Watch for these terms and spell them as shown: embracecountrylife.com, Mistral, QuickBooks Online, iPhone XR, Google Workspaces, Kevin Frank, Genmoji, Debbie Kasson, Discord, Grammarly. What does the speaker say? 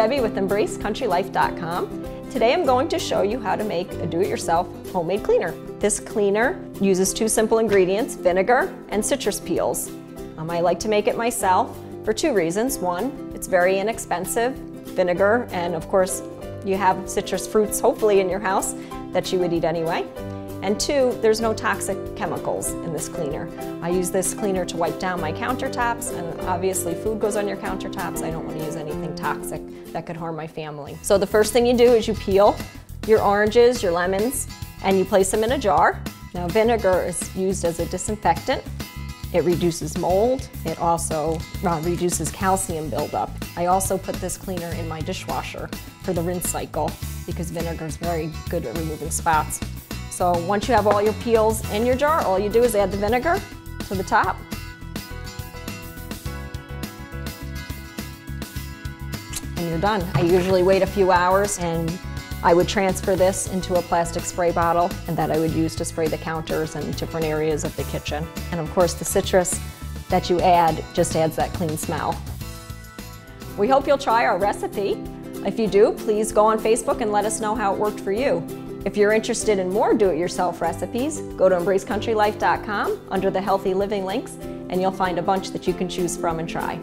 Debbie with embracecountrylife.com. Today I'm going to show you how to make a do-it-yourself homemade cleaner. This cleaner uses two simple ingredients, vinegar and citrus peels. I like to make it myself for two reasons. One, it's very inexpensive, vinegar, and of course you have citrus fruits hopefully in your house that you would eat anyway. And two, there's no toxic chemicals in this cleaner. I use this cleaner to wipe down my countertops, and obviously food goes on your countertops. I don't want to use anything toxic that could harm my family. So the first thing you do is you peel your oranges, your lemons, and you place them in a jar. Now vinegar is used as a disinfectant. It reduces mold. It also reduces calcium buildup. I also put this cleaner in my dishwasher for the rinse cycle because vinegar is very good at removing spots. So once you have all your peels in your jar, all you do is add the vinegar to the top. And you're done. I usually wait a few hours, and I would transfer this into a plastic spray bottle, and that I would use to spray the counters and different areas of the kitchen. And of course the citrus that you add just adds that clean smell. We hope you'll try our recipe. If you do, please go on Facebook and let us know how it worked for you. If you're interested in more do-it-yourself recipes, go to embracecountrylife.com under the Healthy Living links, and you'll find a bunch that you can choose from and try.